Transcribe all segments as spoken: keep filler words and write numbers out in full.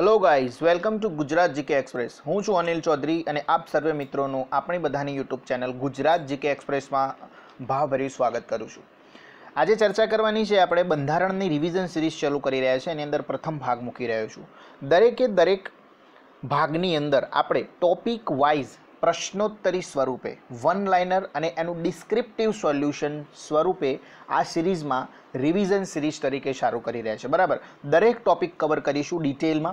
Hello guys, welcome to Gujarat GK express. हूँ छूँ अनिल चौधरी और आप सर्वे मित्रों अपनी बधानी YouTube channel Gujarat GK express में भावभरी स्वागत करूँ छूँ। आज चर्चा करवानी छे आपणे बंधारणनी रिविजन सीरीज चालू करी रह्या छे, एनी अंदर प्रथम भाग मूकी रह्यो छुं। दरेके दरेक भागनी अंदर आपणे टॉपिक वाइज प्रश्नोत्तरी स्वरूपे वन लाइनर अने एनुं डिस्क्रिप्टिव सोल्यूशन स्वरूपे आ सीरीज में रिविजन सीरीज तरीके चालू करी रह्या छे। बराबर, दरेक टॉपिक कवर करीशुं डिटेल में।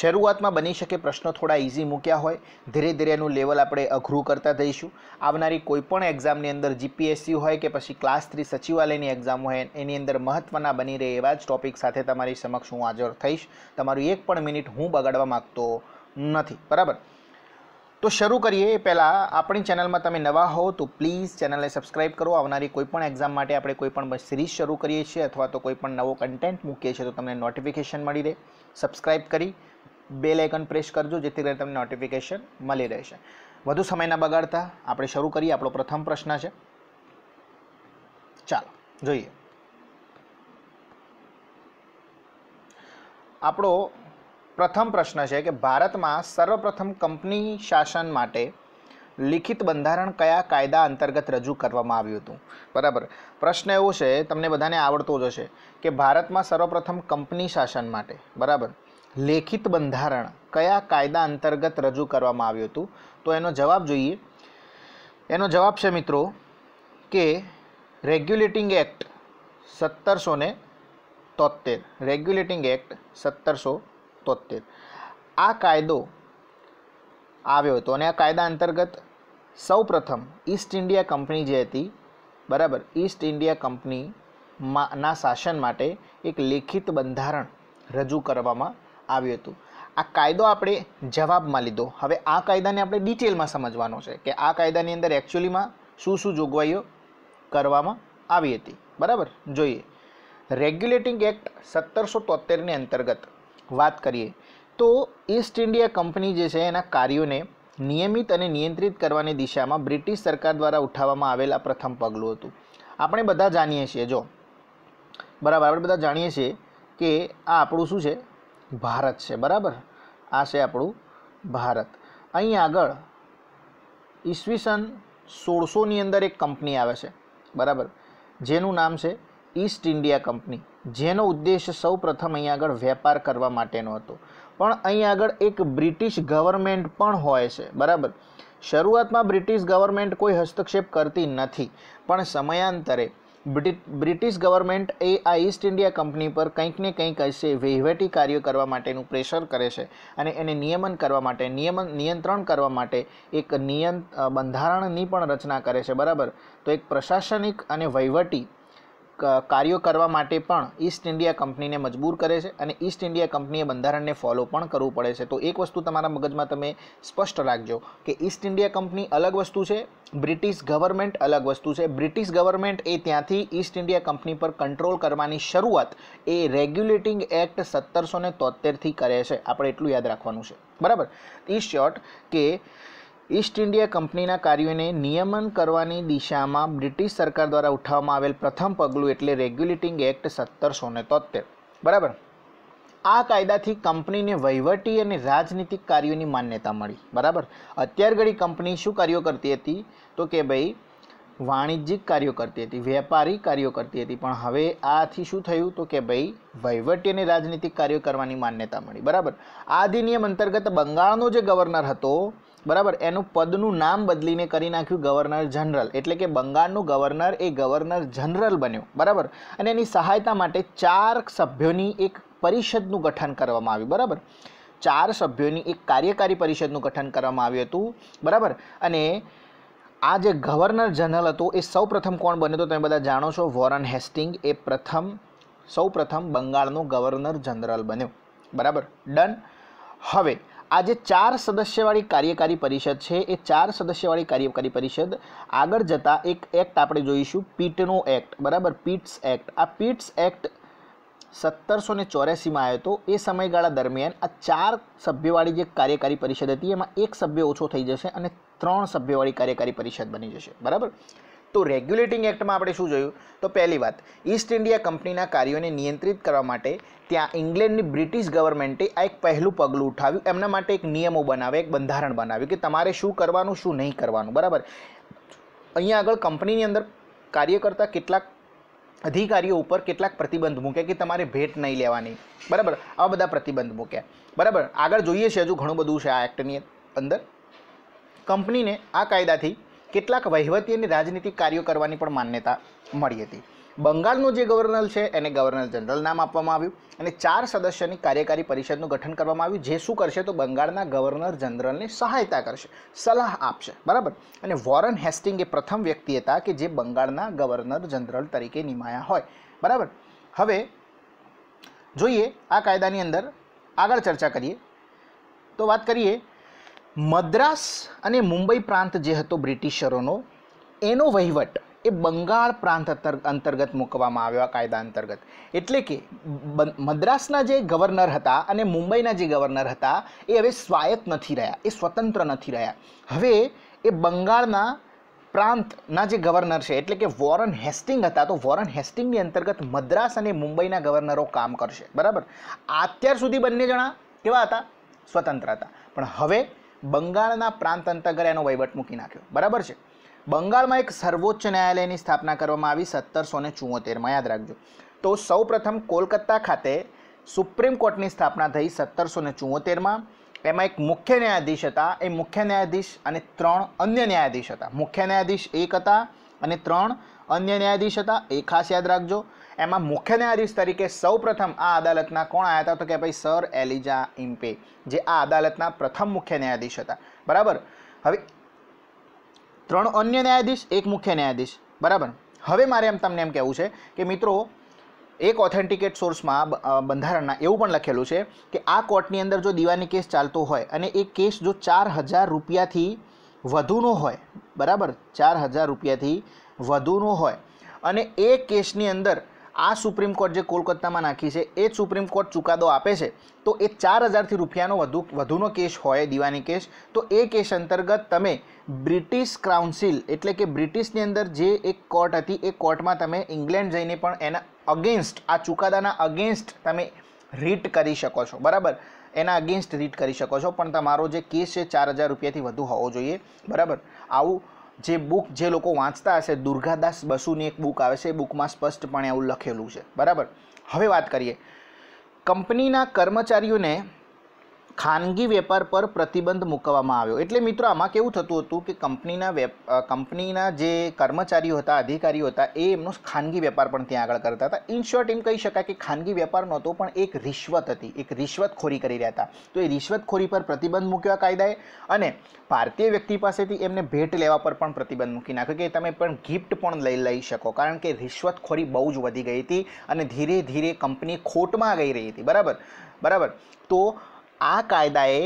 शुरुआत में बनी शके प्रश्नों थोड़ा इजी मूक्या होय, धीरे धीरे एनुं लेवल आपणे अघरू करता थईशुं। आवनारी कोईपण एक्जामनी अंदर जीपीएससी होय के पछी क्लास थ्री सचिवालयनी एक्जाम होय, एनी अंदर महत्वना बनी रहे एवा ज टॉपिक साथे तमारी समक्ष हूँ हाजर थईश। तमारुं एक पण मिनिट हूँ बगाड़वा मागतो नथी। बराबर, तो शुरू करिए। पहला, अपनी चैनल में तमे नवा हो तो प्लीज़ चैनल ने सब्सक्राइब करो। आवनारी कोईपण एग्जाम माटे आपणे कोईपण सीरीज शुरू करीए छीए अथवा तो कोईपण नवो कंटेंट मूकीए छीए तो तमने नोटिफिकेशन मळी रहे। सब्सक्राइब करी बेल आइकन प्रेस करजो जेथी करीने तमने नोटिफिकेशन मळी रहेशे। वधु समय न बगाड़ता आपणे शुरू करीए। आपणो प्रथम प्रश्न छे, चालो जोईए। आपणो प्रथम प्रश्न है कि भारत में सर्वप्रथम कंपनी शासन माटे लिखित बंधारण कया कायदा अंतर्गत रजू करवामां आव्युं हतुं। बराबर, प्रश्न एवो छे, तमने बधाने आवड़तो ज छे कि भारत में सर्वप्रथम कंपनी शासन माटे बराबर लिखित बंधारण कया कायदा अंतर्गत रजू करवामां आव्युं हतुं। तो एनो जवाब जोईए। एनो जवाब छे मित्रों के रेग्युलेटिंग एक्ट सत्तर सौ ने तोतेर। रेग्युलेटिंग एक्ट सत्तर सौ तोतेर आ कायदो आव्यो हतो अने आ कायदा अंतर्गत सौ प्रथम ईस्ट इंडिया कंपनी जे हती बराबर ईस्ट इंडिया कंपनी मा ना शासन माटे एक लिखित बंधारण रजू करवामां आव्युं हतुं। आ कायदो आपणे जवाबमां लीधो। हवे आ कायदाने आपणे डिटेलमां समजवानो छे के आ कायदानी अंदर एक्चुअलीमां शुं शुं जोगवाईओ करवामां आवी हती। बराबर, जोईए। रेग्युलेटिंग एक्ट सत्तर सौ तोतेर ने अंतर्गत बात करिए तो ईस्ट इंडिया कंपनी जे छे एना कार्योने नियमित अने नियंत्रित करवानी दिशामां ब्रिटिश सरकार द्वारा उठाववामां आवेल आ प्रथम पगलुं हतुं। आपणे बधा जाणीए छीए जो बराबर आपणे बधा जाणीए छीए के आ आपणुं शुं छे, भारत छे। बराबर, आ छे आपणुं भारत। अहीं आगळ ईस्वीसन सोळसो नी अंदर एक कंपनी आवे छे बराबर जेनुं नाम छे ईस्ट इंडिया कंपनी, जेनो उद्देश्य सौ प्रथम अहीं आगळ व्यापार करवा माटेनो हतो। पण अहीं आगळ एक ब्रिटिश गवर्नमेंट पण होय छे बराबर। शरूआतमां ब्रिटिश गवर्नमेंट कोई हस्तक्षेप करती नथी, पण समयांतरे ब्रिटिश गवर्नमेंट ए आ ईस्ट इंडिया कंपनी पर कंईक ने कंईक अंशे वहीवटी कार्यो करवा माटेनुं प्रेशर करे छे अने एने नियमन करवा माटे नियमन नियंत्रण करवा माटे एक नियंत बंधारणनी पण रचना करे छे बराबर। तो एक प्रशासनिक अने वहीवटी कार्यों करवा माटे पण ईस्ट इंडिया कंपनी ने मजबूर करे छे अने ईस्ट इंडिया कंपनीए बंधारण ने फॉलो पण करवू पड़े छे। तो एक वस्तु तमारा मगजमां तमे स्पष्ट राखजो के ईस्ट इंडिया कंपनी अलग वस्तु छे, ब्रिटिश गवर्नमेंट अलग वस्तु छे। ब्रिटिश गवर्नमेंट ए त्यांथी ईस्ट इंडिया कंपनी पर कंट्रोल करवानी शरूआत ए रेग्युलेटिंग एक्ट सत्तर सौ ने तोतेर थी करे छे। आपणे एटलुं याद राखवानुं छे बराबर। ई शोर्ट के ईस्ट इंडिया कंपनीना कार्योने नियमन करवानी दिशामां ब्रिटिश सरकार द्वारा उठाववामां आवेल प्रथम पगलुं एटले रेग्युलेटिंग एक्ट सत्तर सौ ने तोतेर बराबर। आ कायदाथी कंपनीने वहीवटी अने राजनीतिक कार्योनी मान्यता मळी बराबर। अत्यार घड़ी कंपनी शुं कार्यो करती हती तो के भाई वाणिज्यिक कार्यों करती थी, व्यापारी कार्यों करती थी, पण हवे आथी शुं थयुं तो के भाई वहीवटी अने राजनीतिक कार्यों करवानी मान्यता मळी बराबर। आ अधिनियम अंतर्गत बंगाळनो जे गवर्नर हतो बराबर एनुं पदनुं नाम बदलीने करी नाख्युं गवर्नर जनरल, एटले के बंगाळनो गवर्नर ए गवर्नर जनरल बन्यो बराबर अने एनी सहायता माटे चार सभ्योनी एक परिषदनुं गठन करवामां आव्युं बराबर। चार सभ्योनी एक कार्यकारी परिषदनुं गठन करवामां आव्युं हतुं बराबर। अने आ जे गवर्नर जनरल हतो ए सौप्रथम कोण बन्यो तो तमे बधा जाणो छो, वॉरन हेस्टिंग ए प्रथम सौप्रथम बंगाळनो गवर्नर जनरल बन्यो बराबर। डन। हवे आज चार सदस्यवाड़ी कार्यकारी परिषद है, ये चार सदस्यवाड़ी कार्यकारी परिषद आगर जता एक एक्ट आपणे जोईशुं पीटनो एक्ट बराबर पीट्स एक्ट। आ पीट्स एक्ट सत्तर सौ ने चौरासी में आयो तो ये समयगाळा दरमियान आ चार सभ्यवाड़ी जो कार्यकारी परिषद थी एमां एक सभ्य ओछो थई जशे अने त्रण सभ्यवाड़ी कार्यकारी परिषद बनी जशे बराबर। तो रेग्युलेटिंग एक्ट में आपणे शुं जोयुं तो पहली बात ईस्ट इंडिया कंपनीना कार्योने नियंत्रित करवा माटे त्यां इंग्लेंडनी ब्रिटिश गवर्मेंटे आ एक पहलू पगलू उठाव्युं। एमना माटे एक नियमों बनावे, एक बंधारण बनाव्युं कि तमारे शुं करवानुं शुं नहीं करवानुं। बराबर अहींया आगळ कंपनीनी अंदर कार्य करता केटलाक अधिकारीओ उपर केटलाक प्रतिबंध मूक्या कि तमारे भेट नहीं लेवानी। बराबर आ बधा प्रतिबंध मूक्या। बराबर आगळ जोईए छे, हजू घणुं बधुं छे आ एक्टनी अंदर। कंपनी ने आ कायदाथी केटलाक वहीवटी अने राजनीतिक कार्यों करवानी पण मान्यता मळी हती। बंगाळनो जे गवर्नर छे एने गवर्नर जनरल नाम आपवामां आव्युं अने चार सदस्यनी कार्यकारी परिषदनुं गठन करवामां आव्युं, जे शुं करशे तो बंगाळना गवर्नर जनरलने सहायता करशे, सलाह आपशे। बराबर अने वॉरन हेस्टिंग ए प्रथम व्यक्ति हता के जे बंगाळना गवर्नर जनरल तरीके निमाया होय। बराबर हवे जोईए आ कायदानी अंदर आगळ चर्चा करीए तो वात करीए मद्रास अने मुंबई प्रांत जे हतो ब्रिटिशरोनो एनो वहीवट ए बंगाळ प्रांत अंतर्गत मूकवामां आव्यो। आ कायदा अंतर्गत एटले के मद्रासना जे गवर्नर हता अने मुंबईना जे गवर्नर हता ए हवे स्वायत्त नथी रह्या, ए स्वतंत्र नथी रह्या। हवे ए बंगाळना प्रांतना जे गवर्नर छे एटले के वॉरन हेस्टिंग हता तो वॉरन हेस्टिंगनी अंतर्गत मद्रास अने मुंबईना गवर्नरो काम करशे। बराबर अत्यार सुधी बंने जणा केवा हता, स्वतंत्र हता, पण हवे बंगाळना प्रांत अंतर्गत एनो वहीवट मूकी नाख्यो। बराबर छे। बंगाल में एक सर्वोच्च न्यायालय की स्थापना करवामां आवी सत्रह सौ चौहत्तर में, याद रखो। तो सौ प्रथम कोलकाता खाते सुप्रीम कोर्ट की स्थापना थी सत्रह सौ चौहत्तर में। एमां एक मुख्य न्यायाधीश हता, ए मुख्य न्यायाधीश अने त्रण अन्य न्यायाधीश हता। मुख्य न्यायाधीश एक हता अने त्रण अन्य न्यायाधीश हता, ए खास याद रखो। एमां मुख्य न्यायाधीश तरीके सौ प्रथम आ अदालतना कोण आया था तो कि भाई सर एलिजा इम्पे, जे आ अदालतना प्रथम मुख्य न्यायाधीश हता। बराबर हवे त्रण अन्य न्यायाधीश, एक मुख्य न्यायाधीश। बराबर हवे मारे एम तमने एम कहेवुं छे के मित्रों एक ऑथेंटिकेट सोर्स में बंधारणना एवुं पण लखेलुं छे कि आ कोर्टनी अंदर जो दीवानी केस चालतो होय अने ए केस जो चार हज़ार रुपयाथी वधुनो होय, बराबर चार हज़ार रुपयाथी वधुनो होय अने ए केसनी अंदर आ सुप्रीम कोर्ट जो कोलकाता में नाखी है ए सुप्रीम कोर्ट चुकादो आपे छे तो ये चार हज़ार थी रुपयानो वधु वधुनो केस होय दीवानी केस, तो ए केस अंतर्गत तमे ब्रिटिश काउंसिल एटले कि ब्रिटिशनी अंदर जे एक कोर्ट हती ए कोर्ट में तमे इंग्लेंड जईने पण एना अगेन्स्ट आ चुकादाना अगेन्स्ट तमे रीट करी शको छो। बराबर एना अगेन्स्ट रीट करी शको छो पण तमारो जे केस है चार हज़ार रुपयाथी वधु होवो जोईए। बराबर आवुं जे बुक जे लोको वाँचता हशे दुर्गादास बसुनी एक बुक आवे छे, बुक में स्पष्टपणे एवुं लखेलुं छे। बराबर हवे बात करिए कंपनीना कर्मचारीओने खानगी वेपार पर प्रतिबंध मूकवामां आव्यो। एटले मित्रों आमां केवुं थतुं हतुं कि कंपनीना कंपनीना जे कर्मचारीओ हता अधिकारीओ हता ए एमनो खानगी वेपार पण त्यां आगळ करता हता। इन शोर्ट एम कही शकाय कि खानगी वेपार नहोतो पण एक रिश्वत हती, एक रिश्वतखोरी करी रह्या हता तो ए रिश्वतखोरी पर प्रतिबंध मूक्यो आ कायदाए। अने भारतीय व्यक्ति पासेथी एमने भेट लेवा पर पण प्रतिबंध मूकी नाख्यो के तमे पण गिफ्ट पण लई लई शको, कारण के रिश्वतखोरी बहु ज वधी गई हती अने धीरे धीरे कंपनी खोटमां गई रही हती। बराबर बराबर तो आ कायदाए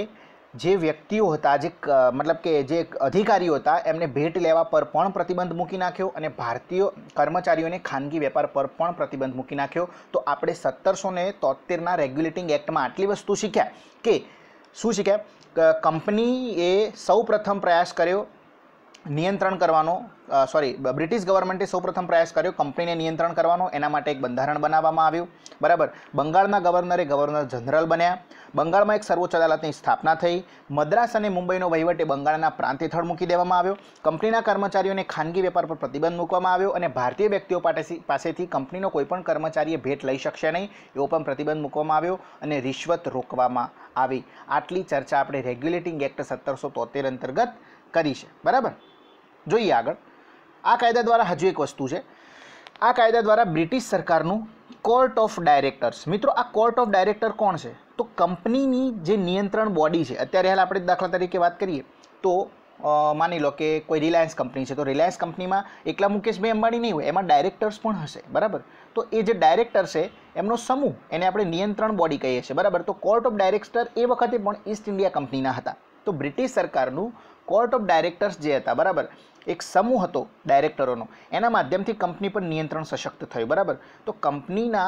जे व्यक्तिओ हता जे मतलब के जे अधिकारीओ हता एमने भेट लेवा पर पण प्रतिबंध मूकी नाख्यो अने भारतीय कर्मचारीओने खानगी वेपार पर पण प्रतिबंध मूकी नाख्यो। तो आपणे सत्तर सौ ने तोतेर ना रेग्युलेटिंग एक्ट में आटली वस्तु शीख्या के शुं शीख्या कंपनीए सौ प्रथम प्रयास कर्यो नियंत्रण करवानो, सॉरी ब्रिटिश गवर्मेंटे सौ प्रथम प्रयास कर्यो कंपनीने नियंत्रण करवानो, एना माटे एक बंधारण बनाववामां आव्युं। बराबर बंगाळना गवर्नरे गवर्नर जनरल बन्या, बंगाल में एक सर्वोच्च अदालतनी स्थापना थई, मद्रास अने मुंबईनो वहीवट ए बंगाळना प्रांत हेठळ मूकी देवामां आव्यो, कंपनीना कर्मचारीओने खानगी वेपार पर प्रतिबंध मूकवामां आव्यो अने भारतीय व्यक्तिओ पासेथी कंपनीनो कोईपण कर्मचारीए भेट लई शकशे नहीं एवो पण प्रतिबंध मूकवामां आव्यो अने रिश्वत रोकवामां आवी। आटली चर्चा आपणे रेग्युलेटिंग एक्ट सत्तर सौ तोतेर अंतर्गत करी छे। बराबर जोईए आगळ आ कायदा द्वारा हजू एक वस्तु है, आ कायदा द्वारा ब्रिटिश सरकारनु कोर्ट ऑफ डायरेक्टर्स, मित्रों आ कोर्ट ऑफ डायरेक्टर कोण है तो कंपनीनी जे नियंत्रण बॉडी है। अत्यारे हाल आपणे दाखला तरीके बात करिए तो मानी लो कि कोई रिलायंस कंपनी है तो रिलायंस कंपनी में एकला मुकेशभाई अंबाणी नहीं होय, एमां डायरेक्टर्स पण हशे। बराबर तो ये डायरेक्टर्स है एमनो समूह एने आपणे नियंत्रण बॉडी कहीए छीए। बराबर तो कोर्ट ऑफ डायरेक्टर ए वखते पण ईस्ट इंडिया कंपनीना हता तो ब्रिटिश सरकारनु कोर्ट ऑफ डायरेक्टर्स जे हता, बराबर एक समूह हतो डायरेक्टरोनो, एना माध्यमथी कंपनी पर नियंत्रण सशक्त थयुं। बराबर तो कंपनीना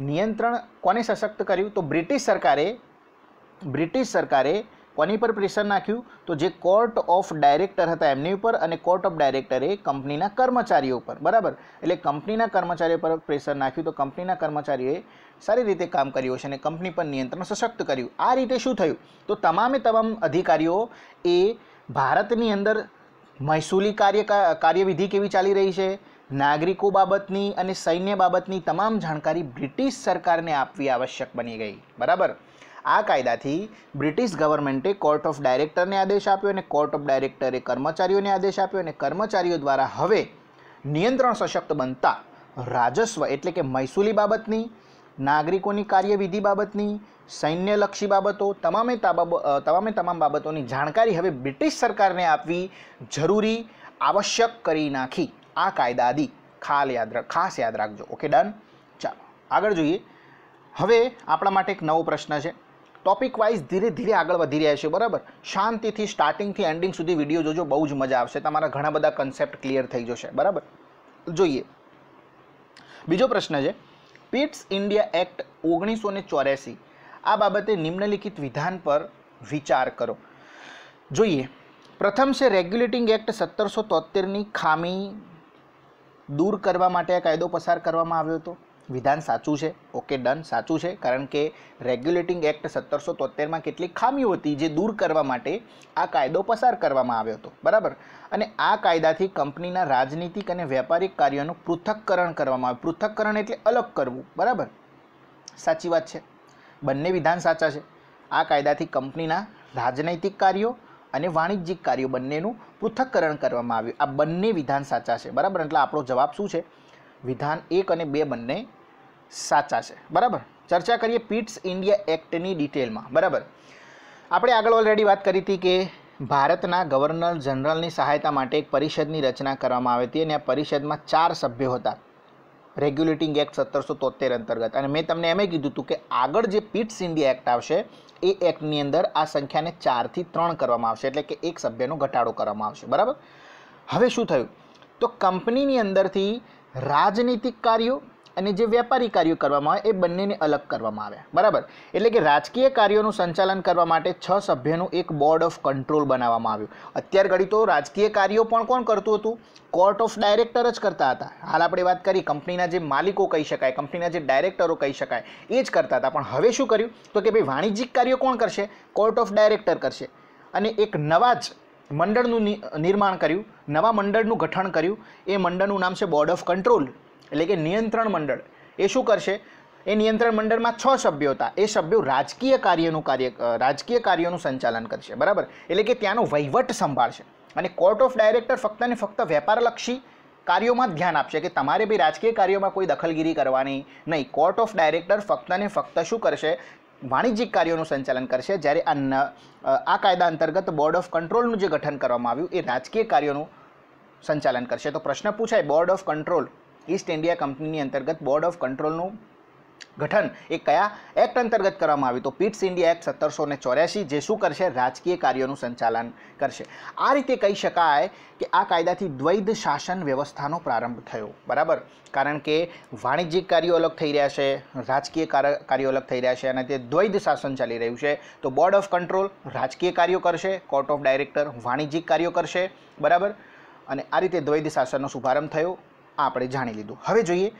नियंत्रण कोने सशक्त कर्युं तो ब्रिटिश सरकारे ब्रिटिश सरकारे कोनी पर प्रेशर नाख्यू तो जे कोर्ट ऑफ डायरेक्टर हता एमनी पर अने कोर्ट ऑफ डायरेक्टरे कंपनी कर्मचारीओ पर बराबर एटले कंपनी कर्मचारीओ पर प्रेशर नाख्यू तो कंपनी कर्मचारीए सारी रीते काम कर्युं छे अने कंपनी पर नियंत्रण सशक्त कर्युं। आ रीते शुं थयुं तो तमामे तमाम अधिकारीओ ए भारतनी अंदर महसूली कार्य कार्यविधि केवी चाली रही है, नागरिकों बाबतनी अने सैन्य बाबतनी तमाम जानकारी ब्रिटिश सरकार ने आपवी आवश्यक बनी गई बराबर। आ कायदाथी ब्रिटिश गवर्मेंटे कोर्ट ऑफ डायरेक्टर ने आदेश आप्यो अने कोर्ट ऑफ डायरेक्टरे कर्मचारीओ ने आदेश आप्यो अने कर्मचारीओ द्वारा हवे नियंत्रण सशक्त बनता राजस्व एटले के महसूली बाबतनी, नागरिकोनी कार्यविधि बाबतनी, सैन्यलक्षी बाबतो तमामे तमामे तमाम बाबतोनी जाणकारी हवे ब्रिटिश सरकारने आपवी जरूरी आवश्यक करी नाखी। आ कायदा आदि खाल याद खास याद रखो। Okay done. चलो आगळ जोईए। हवे आपणा माटे एक नवो प्रश्न छे, टॉपिक वाइज धीरे धीरे आगळ वधी रह्या छे बराबर। शांति थी स्टार्टिंग थी एंडिंग सुधी विडियो जोजो, बहुत मजा आवशे, तमारा घणा बधा कॉन्सेप्ट क्लियर थई जशे बराबर। जोईए बीजो प्रश्न छे, पिट्स इंडिया एक्ट ओगनीस सौ चौरासी आ बाबते निम्नलिखित विधान पर विचार करो। जोईए प्रथम से रेग्युलेटिंग एक्ट सत्तर सौ तोतेर नी खामी दूर करवा माटे आ कायदो पसार करवामां आव्यो हतो। विधान साचुं छे। ओके डन, साचुं छे, कारण के रेग्युलेटिंग एक्ट सत्तर सौ तोतेर में केटली खामीओ हती जे दूर करवा माटे आ कायदो पसार करवामां आव्यो हतो बराबर। अने आ कायदाथी कंपनीना राजनीतिक अने व्यापारिक कार्योनुं पृथक्करण करवामां आव्युं। पृथक्करण एटले अलग करवुं बराबर। साची वात छे, बंने विधान साचा छे। आ कायदाथी कंपनीना राजनैतिक कार्यों अने वाणिज्यिक कार्यों बंनेनुं पृथक्करण करवामां आव्युं। आ बंने विधान साचा छे बराबर। एटले आपणो जवाब शुं छे? विधान एक अने बे बंने साचा छे बराबर। चर्चा करिए पिट्स इंडिया एक्टनी डिटेल में बराबर। आपणे आगळ ऑलरेडी बात करी थी कि भारतना गवर्नर जनरलनी सहायता माटे एक परिषदनी रचना करवामां आवी हती अने आ परिषदमां चार सभ्यो हता रेग्युलेटिंग एक्ट सत्तर सौ तोतेर अंतर्गत। अने मैं तमने एम कीधुं हतुं के आगळ जे पिट्स इंडिया एक्ट आवशे ए एक्टनी अंदर आ संख्याने चार थी त्रण करवामां आवशे एटले के एक सभ्यनो घटाडो करवामां आवशे बराबर। हवे शुं थयुं तो कंपनीनी अंदरथी राजनीतिक कार्यों अने जे व्यापारी कार्यों करवामां आवे ए बंनेने अलग करवामां आव्या बराबर। एटले के राजकीय कार्योनुं संचालन करवा माटे छ सभ्योनुं एक बोर्ड ऑफ कंट्रोल बनाववामां आव्युं। अत्यार घड़ी तो राजकीय कार्यों पण कोण करतुं हतुं? कोर्ट ऑफ डायरेक्टर ज करता हता। हाल आपणे वात करी कंपनीना जे मालिको कही शकाय, कंपनीना जे डायरेक्टरो कही शकाय ए ज करता हता। पण हवे शुं कर्युं तो के भाई वाणिज्यिक कार्यों कोण करशे? कोर्ट ऑफ डायरेक्टर करशे। अने एक नवा ज मंडळनुं निर्माण कर्युं, नवा मंडळनुं गठन कर्युं। ए मंडळनुं नाम छे बोर्ड ऑफ कंट्रोल एटले के नियंत्रण मंडल। ए शुं करशे? ए नियंत्रण मंडल में छ सभ्यो हता। ए सभ्यो राजकीय कार्यनुं कार्य राजकीय कार्योनुं संचालन करशे बराबर। एटले के त्यांनो वहीवट संभाळशे। अने कोर्ट ऑफ डायरेक्टर फक्त ने फक्त व्यापारलक्षी कार्यों में ध्यान आपशे के तमारे भी राजकीय कार्यों में कोई दखलगिरी करवानी नहीं। कोर्ट ऑफ डायरेक्टर फक्त ने फक्त शुं करशे? वाणिज्यिक कार्यों संचालन करशे। ज्यारे आ कायदा अंतर्गत बोर्ड ऑफ कंट्रोलनुं जे गठन करवामां आव्युं ए राजकीय कार्योनुं संचालन करशे। तो प्रश्न पूछाय board of control East India company अंतर्गत बोर्ड ऑफ कंट्रोलनु गठन एक कया एक्ट अंतर्गत करवामां आव्युं? तो पिट्स इंडिया एक्ट सत्तर सौ चौरासी जे शुं करशे? राजकीय कार्यों संचालन करशे। आ रीते कही शकाय कि आ कायदाथी द्वैध शासन व्यवस्थानो प्रारंभ थयो बराबर। कारण के वाणिज्यिक कार्यों अलग थई रह्या छे, राजकीय कार्यों अलग थई रह्या छे अने ते द्वैध शासन चाली रह्युं छे। तो बोर्ड ऑफ कंट्रोल राजकीय कार्यों करशे, कोर्ट ऑफ डायरेक्टर वाणिज्यिक कार्यों करशे बराबर। अने आ रीते द्वैध शासननो शुभारंभ थयो, आपणे जाणी लीधुं। हवे जोईए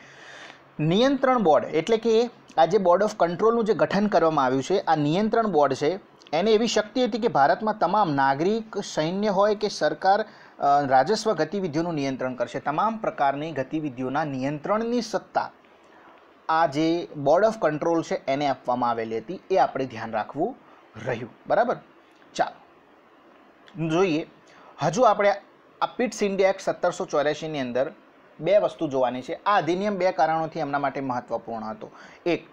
नियंत्रण बोर्ड एटले के आज बोर्ड ऑफ कंट्रोलनुं जे गठन करवामां आव्युं छे आ नियंत्रण बोर्ड छे एने एवी शक्ति हती कि भारत में तमाम नागरिक सैन्य होय के सरकार राजस्व गतिविधिओनुं नियंत्रण करशे। तमाम प्रकारनी गतिविधिओना नियंत्रणनी सत्ता आ जे बोर्ड ऑफ कंट्रोल छे एने आपवामां आवेली हती, ए आपणे ध्यान राखवुं रह्युं बराबर। चालो जोईए हजू आपणे आ पिट्स इंडिया एक्ट सत्तर सौ चौरासी नी अंदर बे वस्तु जोवानी छे। आ अधिनियम बे कारणोथी एमना माटे महत्वपूर्ण हतो। एक,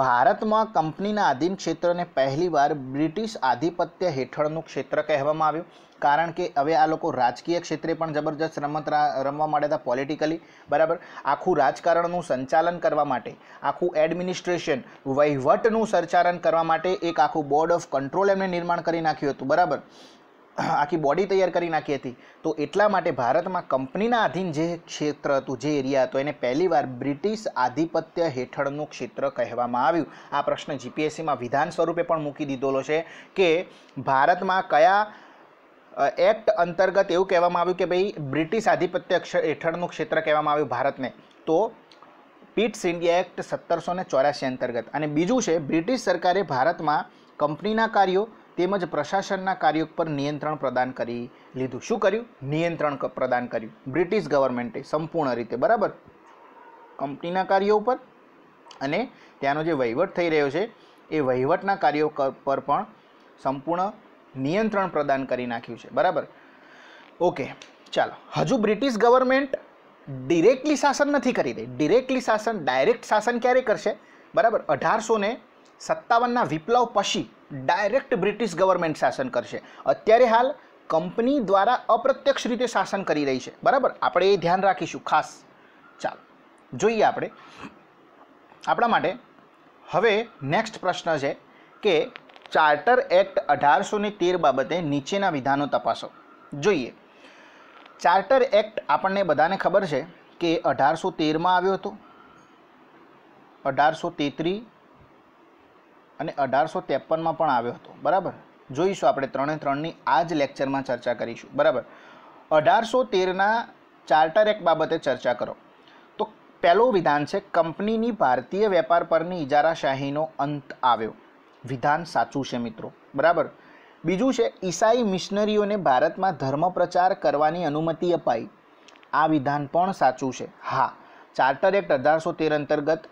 भारत में कंपनीना अधीन क्षेत्र ने पहली बार ब्रिटिश आधिपत्य हेठळनुं क्षेत्र कहेवामां आव्युं। कारण के हवे आ लोको राजकीय क्षेत्रे पण जबरदस्त रमत रमवा मांड्या हता पॉलिटिकली बराबर। आखू राजकारणनुं संचालन करवा माटे, आखू एडमिनिस्ट्रेशन वहीवटनुं संचालन करवा माटे एक आखू बोर्ड ऑफ कंट्रोल एमणे निर्माण करी नाख्युं हतुं बराबर। आखी बॉडी तैयार करी नाखी थी। तो एटला माटे भारत में कंपनी अधीन जे क्षेत्र हतुं जे एरिया हतो एने पहली बार ब्रिटिश आधिपत्य हेठळनुं क्षेत्र कहेवामां आव्युं। आ प्रश्न जीपीएससी में विधान स्वरूपे पण मूकी दीधेलो छे के भारत में कया एक्ट अंतर्गत एवुं कहेवामां आव्युं के भाई ब्रिटिश आधिपत्य हेठळनुं क्षेत्र कहेवामां आव्युं भारत ने, तो पिट्स इंडिया एक्ट सत्तर सौ चौरासी अंतर्गत। अने बीजुं छे ब्रिटिश सरकारे भारत में कंपनीना कार्यों तेमज प्रशासनना कार्यों पर नियंत्रण प्रदान करी लीधुं। शुं कर्युं? नियंत्रण प्रदान कर्युं ब्रिटिश गवर्मेंटे संपूर्ण रीते, बराबर। कंपनीना कार्यों पर अने त्यानो जे वहीवट थई रह्यो छे ए वहीवटना कार्यों पर पण संपूर्ण नियंत्रण प्रदान करी नाख्युं छे, बराबर। ओके चलो, हजू ब्रिटिश गवर्मेंट डिरेक्टली शासन नहीं करी रही। डिरेक्टली शासन, डायरेक्ट शासन क्यारे करशे? बराबर, अठारसो ने सत्तावन विप्लव पशी डायरेक्ट ब्रिटिश गवर्मेंट शासन करशे। अत्यारे हाल कंपनी द्वारा अप्रत्यक्ष रीते शासन करी रही है, बराबर। आपणे ए ध्यान राखीशुं खास। चालो जोईए आपणे आपणा माटे हवे नेक्स्ट प्रश्न है कि चार्टर एक्ट अठारसो ने तेर बाबते नीचेना विधानों तपासो। जोईए चार्टर एक्ट आपणे बधाने खबर है कि अठार सौ तेर में आव्यो हतो, अठार सौ तेतरी अने अठार सौ तेपन में पण आव्यो हतो, बराबर। जोईशुं आपणे त्रणे त्रणनी आज लेक्चर में चर्चा करीशुं, बराबर। अठार सौ तेरना चार्टर एक्ट बाबते चर्चा करो। तो पहलो विधान है कंपनीनी भारतीय व्यापार परनी इजाराशाहीनो अंत आव्यो। विधान साचुं छे मित्रों, बराबर। बीजू है ईसाई मिशनरीओ ने भारत में धर्म प्रचार करवानी अनुमति अपाई। आ विधान पण साचुं छे। हाँ, चार्टर एक्ट अठार सौ तेर अंतर्गत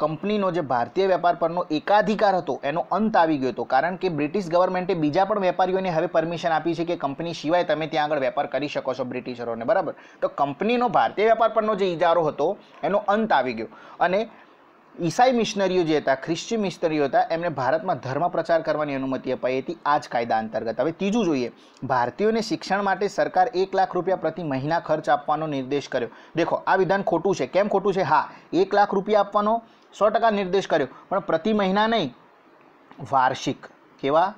कंपनीनो जे भारतीय व्यापार परनो एकाधिकार हतो एनो अंत आवी गयो हतो, कारण के ब्रिटिश गवर्मेंटे बीजा पण वेपारीओने हवे परमिशन आपी छे कि कंपनी सिवाय तमे त्यां आगळ व्यापार करी शको छो ब्रिटिशरोने, बराबर। तो कंपनीनो भारतीय व्यापार परनो जे इजारो हतो एनो अंत आवी गयो अने ईसाई मिशनरीओ जे हता, ख्रिश्ची मिशनरीओ हता, एमने भारत में धर्म प्रचार करवानी अनुमति अपाई हती आज कायदा अंतर्गत। हवे तीजू जोईए, भारतीयोने शिक्षण माटे सरकार एक लाख रुपया प्रति महीना खर्च आपवानो निर्देश कर्यो। देखो आ विधान खोटुं छे। केम खोटुं छे? हाँ, एक लाख रुपया आपवानो सौ टका निर्देश कर्यो, पण प्रति महीना नहीं, वार्षिक। केवा?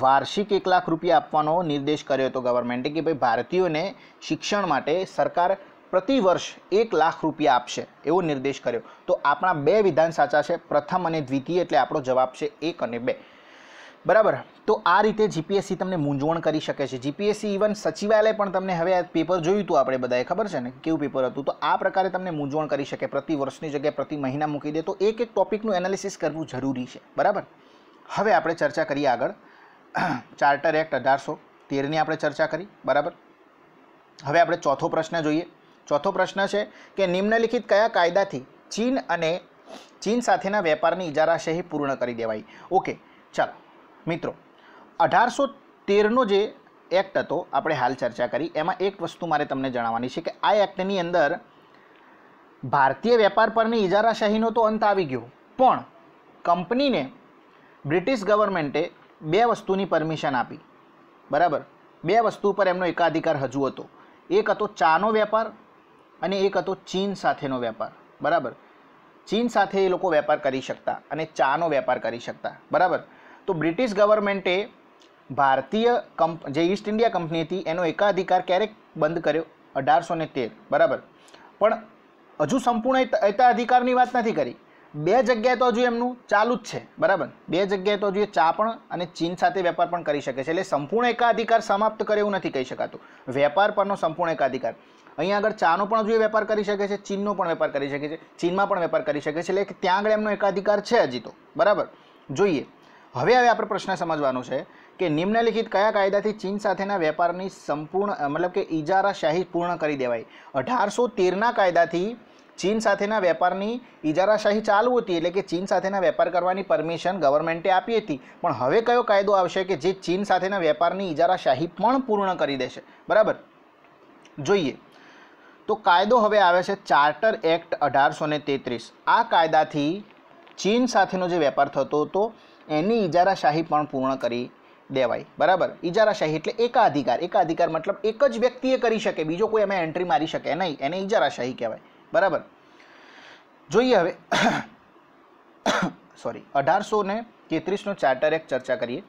वार्षिक एक लाख रुपया आपवानो निर्देश कर्यो तो गवर्मेंटे कि भाई भारतीयोने शिक्षण माटे सरकार प्रतिवर्ष एक लाख रुपया आपशे एवो निर्देश कर्यो। तो आपणा बे विधान साचा छे, प्रथम अने द्वितीय, एटले आपणो जवाब छे एक अने बे, बराबर। तो आ रीते जीपीएससी तमने मूंझवण करी शके छे। जीपीएससी इवन सचिवालय पण तमने हवे आ पेपर जोयुं हतुं आपणे बधाए, खबर छे ने केवुं पेपर हतुं। तो आ प्रकारे तमने मूंझवण करी शके, प्रति वर्षनी जग्याए प्रति महीना मूकी दे। तो एक एक टॉपिकनुं एनालिसिस करवुं जरूरी छे, बराबर। हवे आपणे चर्चा करीए आगळ। चार्टर एक्ट अठार सौ तेरनी आपणे चर्चा करी, बराबर। हवे आपणे चौथो प्रश्न जोईए। चौथो प्रश्न है कि निम्नलिखित कया कायदा थी चीन अने चीन साथेना वेपारनी इजाराशाही पूर्ण करी देवाई। ओके चलो मित्रों, अठार सौ तेरनो जे एक्ट हतो आपणे हाल चर्चा करी, एमां एक वस्तु मारे तमने जणाववानी छे कि आ एक्टनी अंदर भारतीय व्यापार परनी इजाराशाहीनो तो अंत आवी गयो, पण कंपनीने ब्रिटिश गवर्मेंटे बे वस्तुनी परमिशन आपी, बराबर। बे वस्तु पर एमनो एकाधिकार हजू हतो। एक हतो चानो व्यापार अने एक हतो चीन साथेनो व्यापार, बराबर। चीन साथे ए लोको व्यापार करी शकता अने चानो व्यापार करी शकता, बराबर। तो ब्रिटिश गवर्मेंटे भारतीय कंप जे ईस्ट इंडिया कंपनी थी एनो एकाधिकार क्यारे बंद कर्यो? अठार सौ ने तेर, बराबर। पण हजू संपूर्ण एकाधिकारनी वात नथी करी। बे जग्याए तो हजू एमनुं चालू ज छे, बराबर। बे जग्याए तो हजू ए चा पण अने चीन साथे वेपार पण करी शके छे, एटले संपूर्ण एकाधिकार समाप्त करे एवुं नथी कही शकातुं। वेपार परनो संपूर्ण एकाधिकार अहीं आगळ चानो पण हजू वेपार करी शके छे, चीननो पण वेपार करी शके छे, चीनमा पण वेपार करी शके छे, एटले त्यां आगळ एमनो एकाधिकार छे हजी तो, बराबर। जोईए हवे हवे आपणे प्रश्न समजवानो छे कि निम्नलिखित कया कायदाथी चीन साथेना वेपारनी संपूर्ण मतलब के इजाराशाही पूर्ण करी देवाई। अठार सौ तेरना कायदाथी चीन साथेना वेपारनी इजाराशाही चालू हती, एटले के चीन साथेना वेपार करवानी परमिशन गवर्मेंटे आपी हती, पण हवे कयो कायदो आवशे के जे चीन साथेना वेपारनी इजाराशाही पण पूर्ण करी देशे, बराबर। जोईए तो कायदो हवे आवे छे चार्टर एक्ट अठार सौ तेत्रीस। आ कायदाथी चीन साथेनो जे वेपार थतो हतो एनी इजाराशाही पण पूर्ण करी देवाई, बराबर। इजाराशाही एटले एकाधिकार, एकाधिकार मतलब एक ज व्यक्तिए करी शके, बीजो कोई एमां एंट्री मारी शके नहीं, एने इजाराशाही कहेवाय, बराबर। जोईए हवे सॉरी अठार सौ तेत्रीस नो चार्टर एक्ट चर्चा करिए।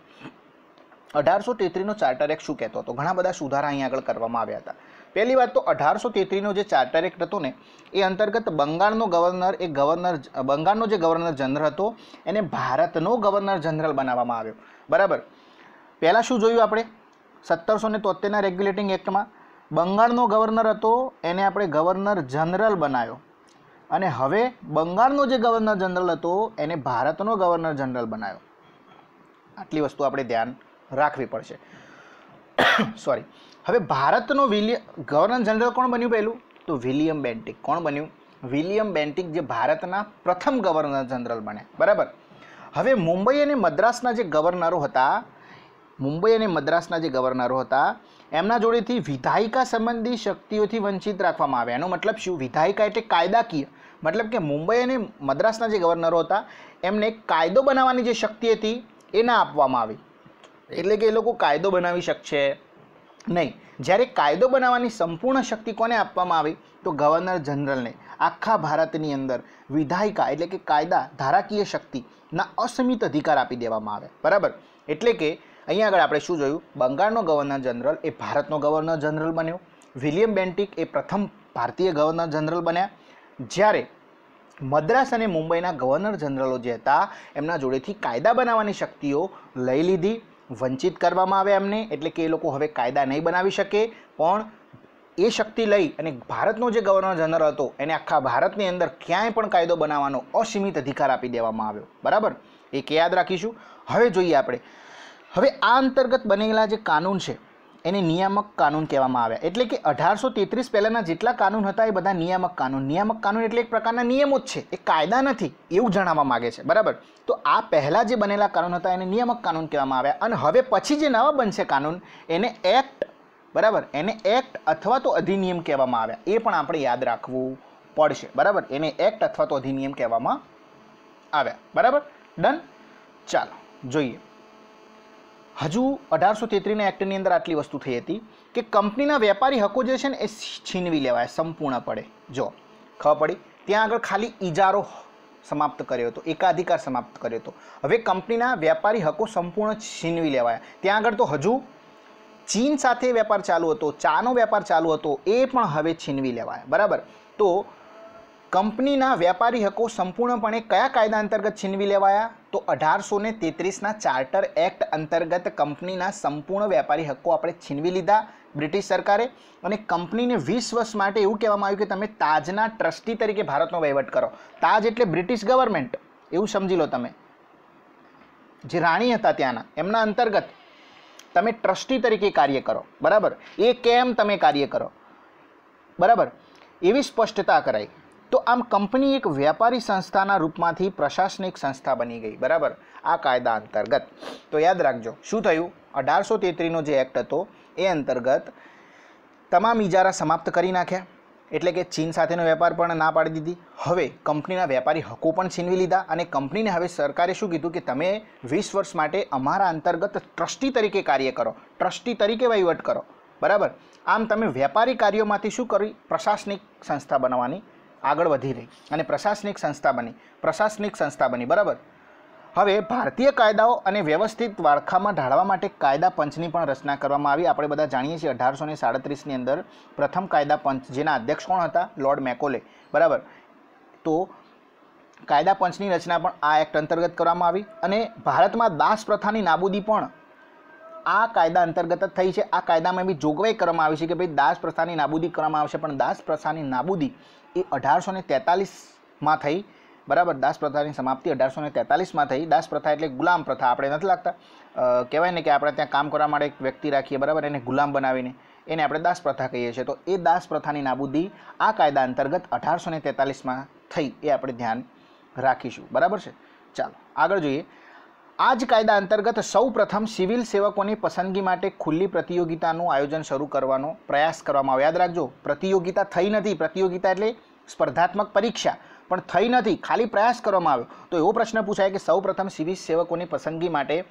अठारसो तेतरी चार्टर एक्ट शू कहते तो घना बदा सुधारा अँ आग कर। पहली बात तो अठारसो तेतरी चार्टर एक्ट हतो ने ए अंतर्गत बंगाल गवर्नर एक गवर्नर बंगाल गवर्नर जनरल तो एने भारत गवर्नर जनरल बनावामां आव्यो। बराबर पहला शू जोयुं आपणे सत्तर सौ तोतेर रेग्युलेटिंग एक्ट में बंगाल गवर्नर हतो एने आपणे गवर्नर जनरल बनाव्यो अने हवे बंगाल गवर्नर जनरल हतो एने भारत गवर्नर जनरल बनाव्यो। आटली वस्तु आपणे ध्यान राखवी पड़शे। सॉरी हवे भारत विलियम गवर्नर जनरल कोण बन्यु पहेलू तो विलियम बेंटिक। कोण बन्यु विलियम बेंटिक जे भारतना प्रथम गवर्नर जनरल बने। बराबर हवे मुंबई अने मद्रासना जे गवर्नरो हता मुंबई अने मद्रासना जे गवर्नरो हता एमना जोडेथी विधायिका संबंधी शक्तिओथी वंचित राखवामां आव्या। एनो मतलब शुं विधायिका एटले कायदाकीय मतलब के मुंबई अने मद्रासना जे गवर्नरो हता एमने कायदो बनाववानी जे शक्ति हती ए ना आपवामां आवी एटले के ए लोको कायदो बनावी शकशे नहीं। ज्यारे कायदो बनावानी संपूर्ण शक्ति कोने आपवामां आवी तो गवर्नर जनरल ने। आखा भारतनी अंदर विधायिका एटले के कायदा धाराकीय शक्ति ना असीमित अधिकार आपी देवामां आवे। बराबर एटले के अहींया आगळ आपणे शुं जोयुं बंगाळनो गवर्नर जनरल ए भारतनो गवर्नर जनरल बन्यो। विलियम बेंटिक ए प्रथम भारतीय गवर्नर जनरल बन्या। ज्यारे मद्रास अने मुंबईना गवर्नर जनरलो जे हता एमना जोडेथी कायदा बनाववानी शक्तिओ लई लीधी वंचित करवामां आवे एमने एटले के ए लोको हवे कायदा नहीं बनावी शके पण ए शक्ति लई अने भारतनो जे गवर्नर जनरल हतो एने आखा भारतनी अंदर क्यांय पण कायदो बनाववानो असीमित अधिकार आपी देवामां आव्यो। बराबर एक याद राखीशुं। हवे जोईए आपणे हवे आ अंतर्गत बनेला जे कानून छे एने नियामक कानून कहेवामां आव्या। एटले के अठारसो तेतरीस पहेलाना जेटला कानून हता ए बधा नियामक कानून। नियामक कानून एटले एक प्रकारना नियमो ज छे ए कायदा नथी एवुं जणाववा मागे छे। बराबर तो आ पहेला जे बनेला कानून हता एने नियामक कानून कहेवामां आव्या अने हवे पछी जे नवा बनशे कानून एने एक्ट। बराबर एने एक्ट अथवा तो अधिनियम कहेवामां आव्या ए पण आपणे याद राखवुं पडशे। बराबर एने एक्ट अथवा तो अधिनियम कहेवामां आव्या। बराबर डन। चालो जोईए हजू अठारसो तेतरीस एक्टनी अंदर आटली वस्तु थी थी कि कंपनीना व्यापारी हको जे छे ने छीनवी लेवाय संपूर्णपणे। जो खबर पड़ी त्यां आगळ खाली इजारो समाप्त कर्यो तो एकाधिकार समाप्त कर्यो तो हवे कंपनीना व्यापारी हको संपूर्ण छीनवी लेवाय। त्यां आगळ तो हजू चीन साथे व्यापार चालू हतो चानो व्यापार चालू हतो ए पण हवे छीनवी लेवाय। बराबर तो कंपनीना व्यापारी हको संपूर्णपणे कया कायदा अंतर्गत छीनवी लेवाया तो अठारसो ने तेतरीस चार्टर एक्ट अंतर्गत कंपनीना संपूर्ण व्यापारी हक्कों आपणे छीनवी लीधा ब्रिटिश सरकारे। अने कंपनी ने वीस वर्ष माटे एवुं कहेवामां आव्युं के तमे ताजना ट्रस्टी तरीके भारतनो वहीवट करो। ताज एटले ब्रिटिश गवर्नमेंट एवुं समजी लो तमे जे राणी हता त्याना एमना अंतर्गत तमे ट्रस्टी तरीके कार्य करो। बराबर ए केम तमे कार्य करो। बराबर एवी स्पष्टता कराई। तो आम कंपनी एक व्यापारी संस्थाना रूपमांथी प्रशासनिक संस्था बनी गई। बराबर आ कायदा अंतर्गत तो याद राखजो शुं थयुं अठारसो तेतरीसनो जे एक्ट हतो ए अंतर्गत तमाम इजारा समाप्त करी नाख्या एटले के चीन साथेनो व्यापार पण ना पाडी दीधी। हवे कंपनीना व्यापारी हको पण छीनवी लीधा अने कंपनीने हवे सरकारे शुं कीधुं के तमे वीस वर्ष माटे अमारा अंतर्गत ट्रस्टी तरीके कार्य करो ट्रस्टी तरीके वहीवट करो। बराबर आम तमे व्यापारी कार्योमांथी शुं करी प्रशासनिक संस्था बनाववानी आगळ वधी रही अने प्रशासनिक संस्था बनी प्रशासनिक संस्था बनी। बराबर हवे भारतीय कायदाओ अने व्यवस्थित वारखामां ढाळवा माटे कायदा पंचनी पण रचना करवामां आवी। आपणे बधा जाणीए छीए अठारसो ने साडत्रीस नी अंदर प्रथम कायदा पंच जेना अध्यक्ष कोण हता लॉर्ड मेकोले। बराबर तो कायदा पंचनी रचना पण आ एक्ट अंतर्गत करवामां आवी अने भारतमां दास प्रथानी नाबूदी पण आ कायदा अंतर्गत थी है। आ कायदा में भी जोगवाई करवामां आवी छे के भाई दास प्रथा की नाबूदी करवामां आवशे पण दास प्रथा की नाबूदी ए अठारसो ने तेतालीस में थी। बराबर दास प्रथा की समाप्ति अठारसो ने तेतालीस में थी। दास प्रथा एटले गुलाम प्रथा आपणे नथी लागता कहेवाय ने कि आपणे त्यां काम करवा माटे एक व्यक्ति राखीए बराबर एने गुलाम बनावीने एने आपणे दास प्रथा कहीए छीए तो ए दास प्रथा की नाबूदी आ कायदा अंतर्गत अठारसो ने तेतालीस में थी ए आपणे ध्यान राखीशुं। बराबर छे। चलो आगळ जोईए आज कायदा अंतर्गत सौ प्रथम सीविल सेवकों की पसंदगी माटे खुली प्रतियोगिता आयोजन शुरू करने प्रयास करवामां आव्यो। याद रखो प्रतियोगिता थी नहीं प्रतियोगिता एटले स्पर्धात्मक परीक्षा पण थी नहीं खाली प्रयास करवामां आव्यो। तो एवो प्रश्न पूछाय कि सौ प्रथम सिविल सेवकों की पसंदगी माटे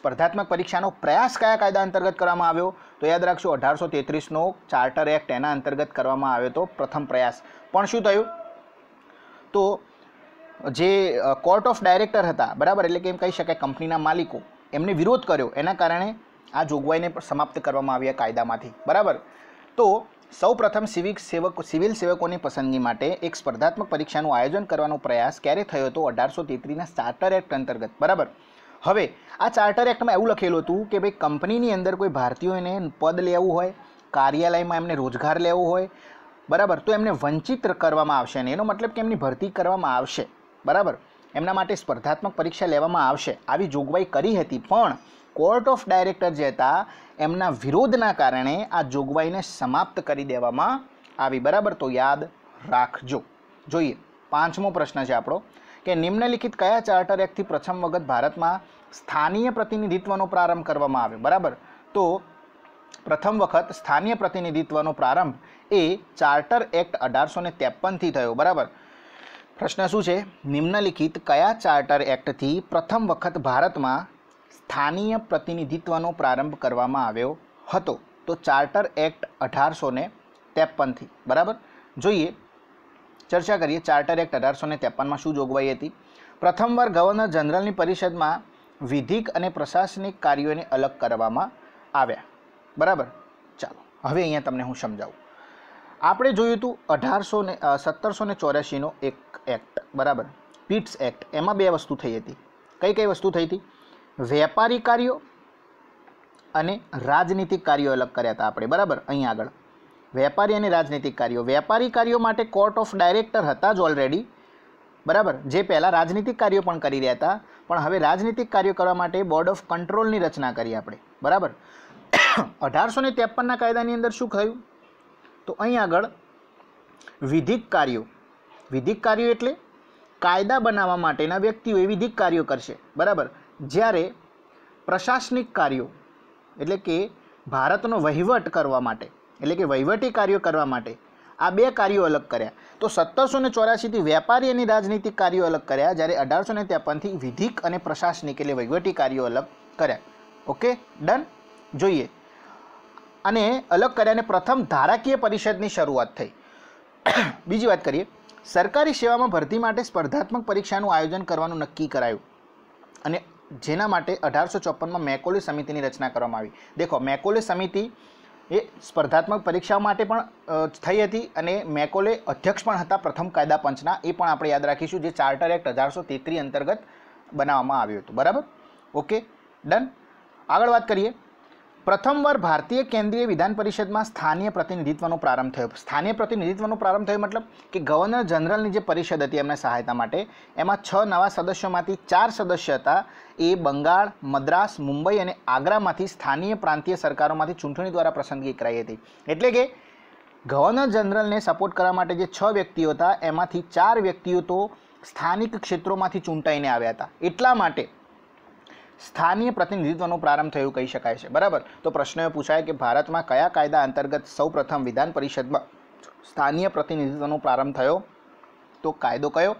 स्पर्धात्मक परीक्षा प्रयास क्या कायदा अंतर्गत करवामां आव्यो तो याद रखो अठारसो तेतरीस नो चार्टर एक्ट एना अंतर्गत करवामां आव्यो तो प्रथम प्रयास पण शुं थयुं तो जे कोर्ट ऑफ डायरेक्टर था बराबर एटले के एम कही शकाय कंपनीना मालिको एमने विरोध कर्यो एना कारणे आ जोगवाईने समाप्त करवामां आवी आ कायदामांथी। बराबर। तो सौ प्रथम सिविक सेवक सिविल सेवकोनी पसंदगी माटे एक स्पर्धात्मक परीक्षानुं आयोजन करवानो प्रयास क्यारे थयो तो अठार सौ तेत्रीस ना चार्टर एक्ट अंतर्गत। बराबर। हवे आ चार्टर एक्ट में एवुं लखेलुं हतुं के भाई कंपनीनी अंदर कोई भारतीयोने पद लेवुं होय, कार्यालयमां एमने रोजगार लेवो होय, बराबर, तो एमने वंचित करवामां आवशे ने, एनो मतलब कि एमनी भरती करवामां आवशे। बराबर। एमना माटे स्पर्धात्मक परीक्षा लेवामां आवशे आवी जोगवाई करी हती, पण कोर्ट ऑफ डायरेक्टर जे हता एमना विरोधना कारणे आ जोगवाईने समाप्त करी देवामां आवी। बराबर। तो याद राखजो। जोईए पांचमो प्रश्न छे आपणो के निम्नलिखित कया चार्टर एक्टथी प्रथम वखत भारतमां स्थानीय प्रतिनिधित्वनो प्रारंभ करवामां आव्यो। बराबर। तो प्रथम वखत स्थानीय प्रतिनिधित्वनो प्रारंभ ए चार्टर एक्ट अठार सौ तेपन थी थयो। बराबर। प्रश्न शू है, निम्नलिखित कया चार्टर एक्ट थी प्रथम वखत भारत में स्थानीय प्रतिनिधित्वनो प्रारंभ करवामां आव्यो हतो? तो चार्टर एक्ट अठार सौ तेपन थी। बराबर। जोईए चर्चा करिए चार्टर एक्ट अठार सौ तेपन में शू जोगवाई हती? प्रथमवार गवर्नर जनरलनी परिषद में विधिक अने प्रशासनिक कार्यों ने अलग करवामां आव्या। बराबर। चलो हवे अहींया तमने हूँ समझाऊँ। आपणे जोयुं हतुं अठार सौ ने सत्तर सौ चौरासी नो एक एक्ट, बराबर, पीट्स एक्ट। एमां बे वस्तु थई हती। कई कई वस्तु थई थी? वेपारी कार्यों अने राजनीतिक कार्यों अलग कर्या हता आपणे। बराबर। अहीं आगळ वेपारी अने राजनीतिक कार्यों, वेपारी कार्यों माटे कोर्ट ऑफ डायरेक्टर हता ज ऑलरेडी। बराबर। जे पहला राजनीतिक कार्यों पण करी रह्या हता, पण हवे राजनीतिक कार्यों करवा माटे बोर्ड ऑफ कंट्रोलनी रचना करी आपणे। बराबर। अठार सौ तेपन ना कायदानी अंदर शुं थयुं? तो अहीं आगळ विधिक कार्यों, विधिक कार्यों एटले कायदा बनावा माटेना व्यक्तिओ ए विधिक कार्यों करशे। बराबर। ज्यारे प्रशासनिक कार्यों एटले के भारतनो वहीवट करवा माटे एटले के वहीवटी कार्यों करवा माटे आ बे कार्यों अलग कर्या। तो सत्तर सौ चौरासी थी व्यापारी अने राजनीतिक कार्यों अलग कर्या, ज्यारे अठार सौ तेपन थी विधिक अने प्रशासनिक एटले वहीवटी कार्यों अलग कर्या। Okay, done. जोईए अने अलग कर्याने प्रथम धाराकीय परिषदनी शरूआत थई। बीजी बात करिए, सरकारी सेवा में भर्ती माटे स्पर्धात्मक परीक्षानुं आयोजन करवानुं नक्की करायुं अने जेना माटे अठार सौ चौप्पन में मेकोले समितिनी रचना करवामां आवी। देखो, मेकोले समिति ए स्पर्धात्मक परीक्षा माटे पण थई हती अने मेकोले अध्यक्ष पण हता प्रथम कायदा पंचना। ए पण आपणे याद राखीशुं, जे चार्टर एक्ट अठार सौ तेत्रीस अंतर्गत बनाववामां आव्युं हतुं। बराबर। Okay, done. आगळ वात करिए, प्रथमवार भारतीय केंद्रीय विधान परिषद में स्थानीय प्रतिनिधित्वनो प्रारंभ थयो। स्थानीय प्रतिनिधित्वनो प्रारंभ थयो मतलब कि गवर्नर जनरलनी जे परिषद हती एमने सहायता माटे एमां छ नवा सदस्योमांथी चार सदस्य हता ए बंगाळ, मद्रास, मुंबई अने आगरामांथी स्थानीय प्रांतीय सरकारोमांथी चूंटणी द्वारा पसंदगी कराई हती। एटले के गवर्नर जनरल ने सपोर्ट करवा माटे जे छ व्यक्तिओ हता एमांथी चार व्यक्तिओ तो स्थानिक क्षेत्रोमांथी चूंटाईने आव्या हता, एटला माटे स्थानीय प्रतिनिधित्वनो प्रारंभ थयो कही शकाय छे। बराबर। तो प्रश्न पूछाय कि भारत में कया कायदा अंतर्गत सौ प्रथम विधान परिषद में स्थानीय प्रतिनिधित्वनो प्रारंभ थयो? तो कायदो कयो?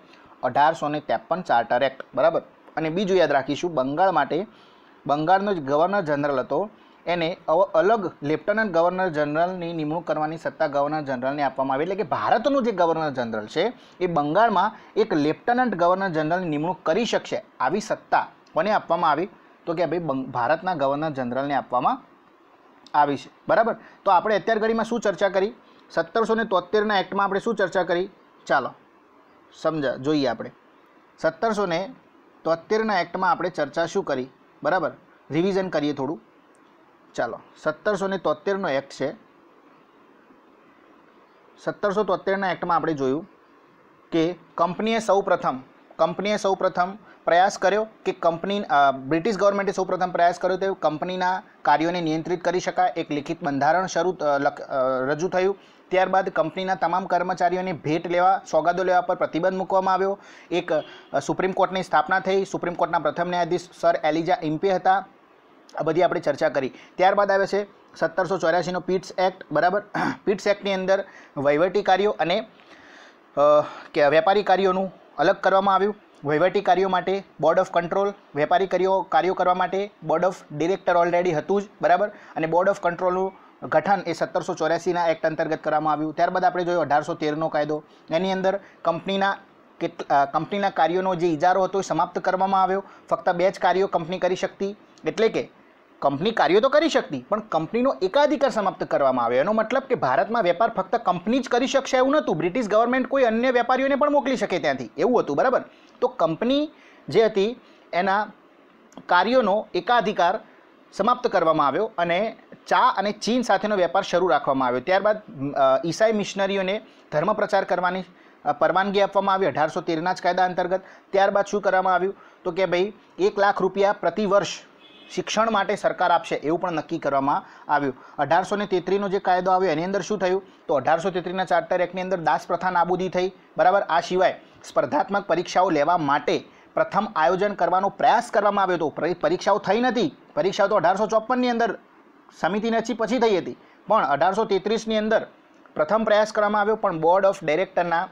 अठार सौ तेपन चार्टर एक्ट। बराबर। अने बीजू याद राखीशुं, बंगाळ माटे बंगाळनो गवर्नर जनरल हतो एने अलग लेफ्टनंट गवर्नर जनरलनी निमणूक करवानी सत्ता गवर्नर जनरलने आपवामां आवी, एटले के भारतनो जे गवर्नर जनरल छे ए बंगाळमां एक लेफ्टनंट गवर्नर जनरलनी निमणूक करी शकशे। आवी सत्ता कोने आपवामां आवी? तो क्या भाई भारतना गवर्नर जनरल ने आपवामां आवी छे। बराबर। तो आपणे अत्यार घडीमां शुं चर्चा करी? सत्तर सौ तोतेर ना एक्ट में आपणे शुं चर्चा करी? चालो समझा जोईए। आपणे सत्तर सौ तोतेर ना एक्ट में आपणे चर्चा शुं करी? बराबर, रिविजन करिए थोड़ू। चालो, सत्तर सौ तोतेर नो एक्ट है। सत्तर सौ तोतेर ना एक्ट में आपणे जोयुं के कंपनीए सौ प्रथम कंपनीए सौ प्रथम प्रयास कर्यो कि कंपनी ब्रिटिश गवर्नमेंटे सौ प्रथम प्रयास कर्यो तो कंपनीना कार्यों ने नियंत्रित करी शकाय। एक लिखित बंधारण शरू रजू थयुं। त्यारबाद कंपनीना तमाम कर्मचारीओने भेट लेवा, सोगादो लेवा पर प्रतिबंध मूकवामां आव्यो। एक सुप्रीम कोर्टनी स्थापना थई। सुप्रीम कोर्टना प्रथम न्यायाधीश सर एलिजा इम्पे हता। आ बधी आपणे चर्चा करी। त्यारबाद आवे छे सत्तर सौ चौरासी नो पीट्स एक्ट। बराबर। पीट्स एक्टनी अंदर वहीवटी कार्यों अने व्यापारी कार्योनुं अलग करवामां आव्युं। वहीवटी कार्यों माटे बोर्ड ऑफ कंट्रोल, व्यापारी कार्यों कार्यों करवा माटे बोर्ड ऑफ डिरेक्टर ऑलरेडी हतुं ज। बराबर। अने बोर्ड ऑफ कंट्रोलनुं गठन ए सत्तर सौ चौरासी ना एक्ट अंतर्गत करवामां आव्युं। त्यारबाद आपणे जोयो अठार सौ तेर नो कायदो। एनी अंदर कंपनीना कंपनीना कार्योनो जे इजारो हतो ए समाप्त करवामां आव्यो। फक्त बे ज कार्यो कंपनी करी शकती, एटले के कंपनी कार्यों तो करी शकती पण कंपनीनो एकाधिकार समाप्त करवामां आव्यो। एनो मतलब के भारत में वेपार फक्त कंपनी ज करी शकशे एवुं नहोतुं। ब्रिटिश गवर्नमेंट कोई अन्य व्यापारीओने पण मोकली शके त्यांथी एवुं हतुं, बराबर। तो कंपनी जे हती एना कार्योनो एकाधिकार समाप्त करवामां आव्यो अने चा अने चीन साथेनो व्यापार शरू राखवामां आव्यो। त्यारबाद ईसाई मिशनरीओने धर्म प्रचार करवानी परवानगी आपवामां आवी अठार सौ तेर ना ज कायदा अंतर्गत। त्यारबाद शुं करवामां आव्युं तो के भाई एक लाख रुपया प्रति वर्ष शिक्षण माटे सरकार आपशे एवुं पण नक्की करवामां आव्युं। अठार सौ तेत्रीस नो जे कायदो आव्यो एनी अंदर शुं थयुं तो अठार सौ तेत्रीस ना चार्टर एक्टनी अंदर दास प्रथा नाबूदी थई, बराबर। आ सिवाय स्पर्धात्मक परीक्षाओ लेवा माटे प्रथम आयोजन करवानो प्रयास करवामां आव्यो तो परीक्षाओं थई नथी। परीक्षाओं तो अठार सौ चौप्पन नी अंदर समिति रची पछी थई हती पण अठार सौ तेत्रीस नी अंदर प्रथम प्रयास करवामां आव्यो पण बोर्ड ऑफ डायरेक्टरना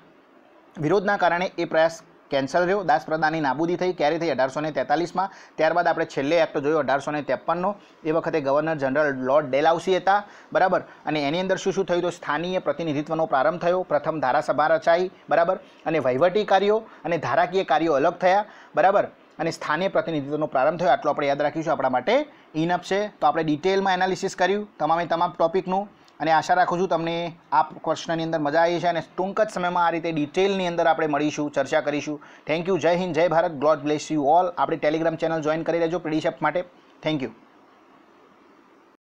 विरोधना कारणे ए प्रयास कैंसल रह्यो। दास प्रथानी नाबूदी थी क्यारे थी अठार सौ तेतालीस में। त्यारबाद आपणे छेल्ले एक्ट जोयो अठार सौ तिरपन नो, ए वखते गवर्नर जनरल लॉर्ड डेलाउसी हता, बराबर। अने एनी अंदर शुं शुं थयुं तो स्थानीय प्रतिनिधित्वनो प्रारंभ थयो, प्रथम धारासभा रचाई, बराबर। अने वहीवटी कार्यों अने धाराकीय कार्यों अलग थया, बराबर। अने स्थानीय प्रतिनिधित्वनो प्रारंभ थयो। आटलुं आपणे याद राखीशुं, आपणा माटे इनफ छे। तो आपणे डिटेलमां एनालिसिस कर्युं तमामे तमाम टॉपिकनुं अने आशा राखूं छूं तमने आ प्रश्ननी अंदर मजा आई हशे अने टूंक ज समयमां आ रीते डिटेलनी अंदर आपणे मळीशुं, चर्चा करीशुं। Thank you. जय हिंद, जय Bharat, God bless you all. आपणे टेलिग्राम चेनल जॉइन करी लेजो पीडीएफ माटे। Thank you.